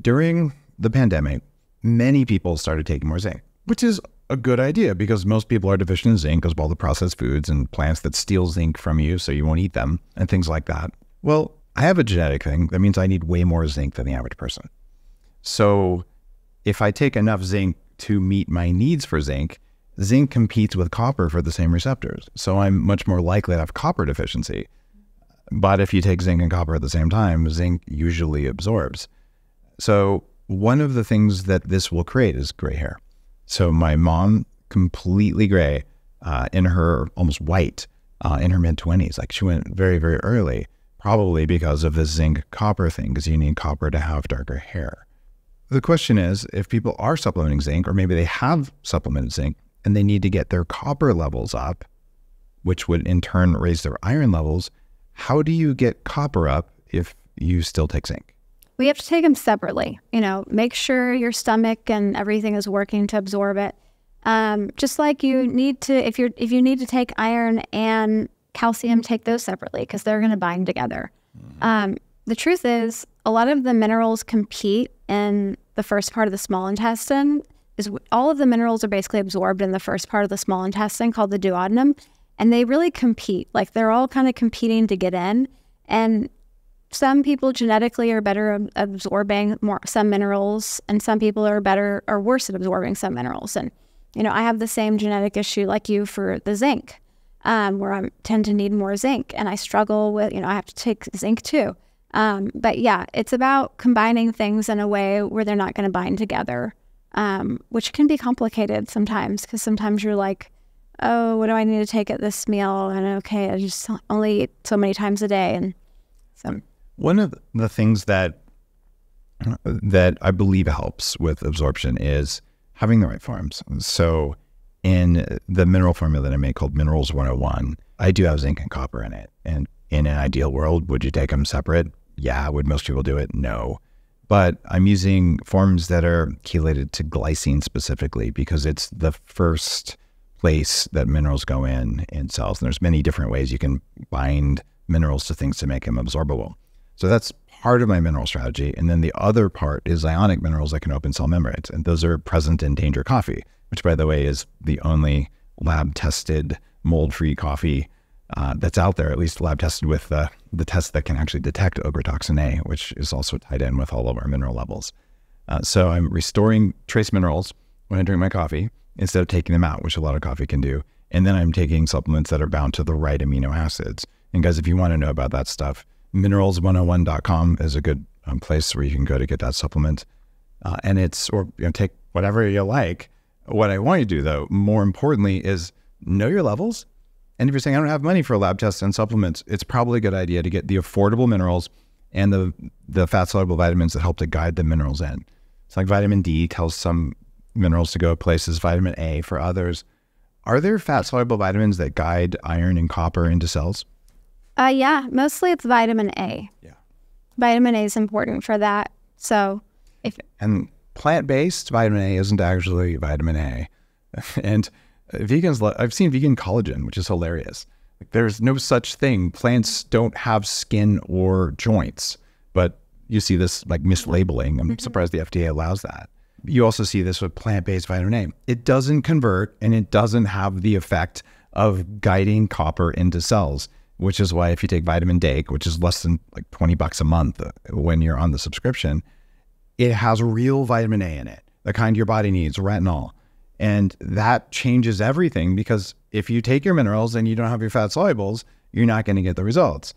During the pandemic, many people started taking more zinc, which is a good idea because most people are deficient in zinc because of all the processed foods and plants that steal zinc from you so you won't eat them and things like that. Well, I have a genetic thing. That means I need way more zinc than the average person. So if I take enough zinc to meet my needs for zinc, zinc competes with copper for the same receptors. So I'm much more likely to have copper deficiency. But if you take zinc and copper at the same time, zinc usually absorbs. So one of the things that this will create is gray hair. So my mom, completely gray, in her almost white, in her mid-20s. Like she went very, very early, probably because of the zinc copper thing, because you need copper to have darker hair. The question is, if people are supplementing zinc, or maybe they have supplemented zinc and they need to get their copper levels up, which would in turn raise their iron levels, how do you get copper up if you still take zinc? We have to take them separately, you know, make sure your stomach and everything is working to absorb it. Just like you need to, if you need to take iron and calcium, take those separately because they're going to bind together. Mm-hmm. The truth is a lot of the minerals compete in the first part of the small intestine. Is all of the minerals are basically absorbed in the first part of the small intestine called the duodenum, and they really compete. Like they're all kind of competing to get in, and some people genetically are better at absorbing some minerals, and some people are better or worse at absorbing some minerals. And, you know, I have the same genetic issue like you for the zinc, where I tend to need more zinc, and I struggle with, you know, I have to take zinc too. But yeah, it's about combining things in a way where they're not going to bind together, which can be complicated sometimes because sometimes you're like, oh, what do I need to take at this meal? And okay, I just only eat so many times a day. And so... One of the things that I believe helps with absorption is having the right forms. So in the mineral formula that I make called Minerals 101, I do have zinc and copper in it. And in an ideal world, would you take them separate? Yeah. Would most people do it? No. But I'm using forms that are chelated to glycine specifically because it's the first place that minerals go in cells. And there's many different ways you can bind minerals to things to make them absorbable. So that's part of my mineral strategy. And then the other part is ionic minerals that can open cell membranes. And those are present in Danger Coffee, which, by the way, is the only lab-tested, mold-free coffee that's out there, at least lab-tested with the test that can actually detect ochratoxin A, which is also tied in with all of our mineral levels. So I'm restoring trace minerals when I drink my coffee instead of taking them out, which a lot of coffee can do. And then I'm taking supplements that are bound to the right amino acids. And guys, if you want to know about that stuff, minerals101.com is a good place where you can go to get that supplement. And it's, or you know, take whatever you like. What I want you to do though, more importantly, is know your levels. And if you're saying, I don't have money for a lab test and supplements, it's probably a good idea to get the affordable minerals and the fat soluble vitamins that help to guide the minerals in. It's like vitamin D tells some minerals to go places, vitamin A for others. Are there fat soluble vitamins that guide iron and copper into cells? Yeah, mostly it's vitamin A. Yeah, vitamin A is important for that. So, and plant-based vitamin A isn't actually vitamin A, and vegans. I've seen vegan collagen, which is hilarious. Like, there's no such thing. Plants don't have skin or joints, but you see this like mislabeling. I'm surprised the FDA allows that. You also see this with plant-based vitamin A. It doesn't convert, and it doesn't have the effect of guiding copper into cells. Which is why if you take vitamin D, which is less than like $20 a month when you're on the subscription, it has real vitamin A in it, the kind your body needs, retinol. And that changes everything because if you take your minerals and you don't have your fat solubles, you're not going to get the results.